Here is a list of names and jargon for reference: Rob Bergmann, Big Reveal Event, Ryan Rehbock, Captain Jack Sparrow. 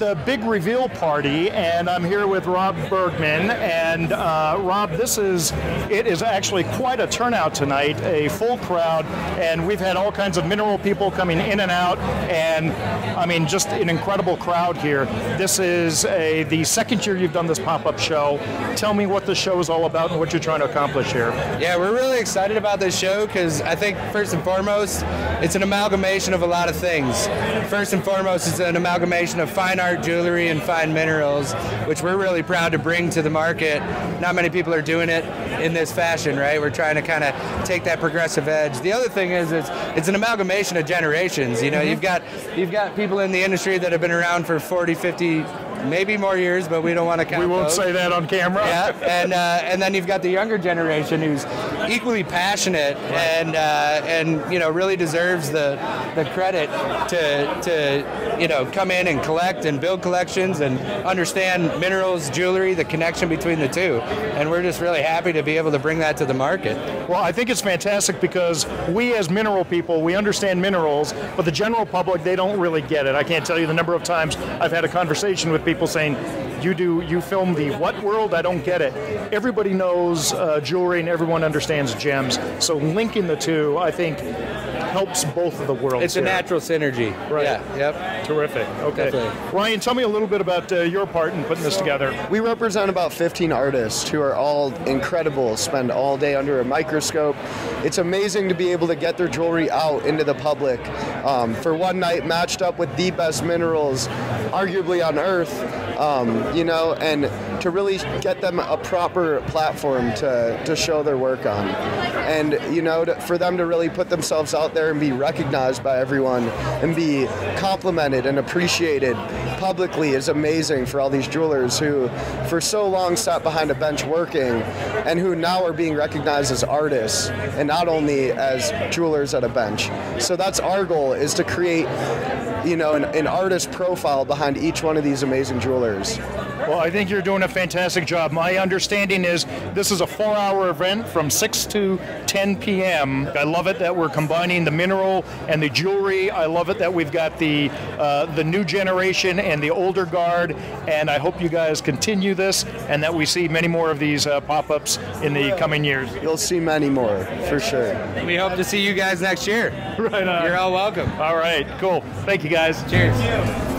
the big reveal party, and I'm here with Rob Bergmann. And Rob, it is actually quite a turnout tonight, a full crowd, and we've had all kinds of mineral people coming in and out, and I mean, just an incredible crowd here. This is the second year you've done this pop-up show. Tell me what the show is all about and what you're trying to accomplish here. Yeah, we're really excited about this show because I think first and foremost, it's an amalgamation of a lot of things. First and foremost, it's an amalgamation of fine art, jewelry, and fine minerals, which we're really proud to bring to the market. Not many people are doing it in this fashion, right? We're trying to kind of take that progressive edge. The other thing is it's an amalgamation of generations. You know, you've got people in the industry that have been around for 40, 50, maybe more years, but we don't want to count. We won't say that on camera. Yeah, and then you've got the younger generation who's equally passionate, right, and you know, really deserves the credit to you know, come in and collect and build collections and understand minerals, jewelry, the connection between the two, and we're just really happy to be able to bring that to the market. Well, I think it's fantastic because we as mineral people, we understand minerals, but the general public, they don't really get it. I can't tell you the number of times I've had a conversation with people saying, you film the what world? I don't get it. Everybody knows jewelry and everyone understands gems. So linking the two, I think, helps both of the worlds. It's a natural synergy. Right. Yeah. Yep. Terrific. Okay. Definitely. Ryan, tell me a little bit about your part in putting this together. We represent about 15 artists who are all incredible, spend all day under a microscope. It's amazing to be able to get their jewelry out into the public for one night, matched up with the best minerals, arguably on earth, you know, and to really get them a proper platform to show their work on. And, you know, for them to really put themselves out there and be recognized by everyone and be complimented and appreciated publicly is amazing for all these jewelers who for so long sat behind a bench working and who now are being recognized as artists and not only as jewelers at a bench. So that's our goal, is to create, you know, an artist profile behind each one of these amazing jewelers. Well, I think you're doing a fantastic job. My understanding is this is a 4-hour event from 6 to 10 p.m. I love it that we're combining the mineral and the jewelry. I love it that we've got the new generation and the older guard, and I hope you guys continue this and that we see many more of these pop-ups in the coming years. You'll see many more, for sure. We hope to see you guys next year. Right on. You're all welcome. All right, cool. Thank you, guys. Cheers.